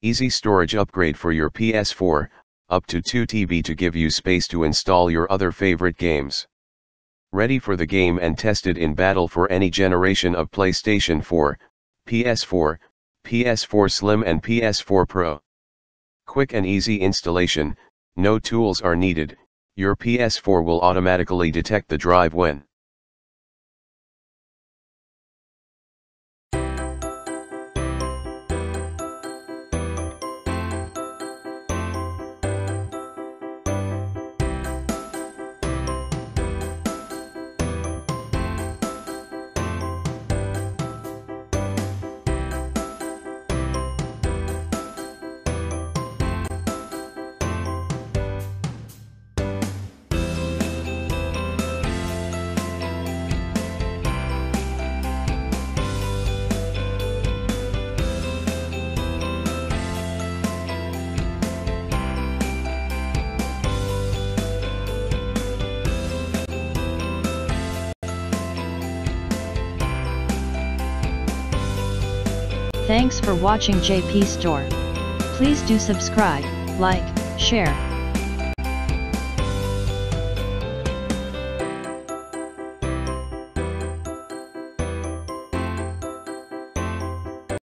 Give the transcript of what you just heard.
Easy storage upgrade for your PS4, up to 2 TB to give you space to install your other favorite games. Ready for the game and tested in battle for any generation of PlayStation 4, PS4, PS4 Slim and PS4 Pro. Quick and easy installation, no tools are needed, your PS4 will automatically detect the drive when Thanks for watching JP Store. Please do subscribe, like, share.